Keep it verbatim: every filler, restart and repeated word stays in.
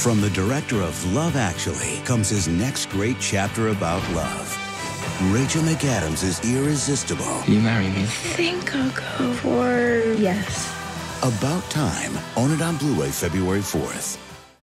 From the director of Love Actually comes his next great chapter about love. Rachel McAdams is irresistible. Will you marry me? I think I'll go for yes. About Time. Own it on Blu-ray February fourth.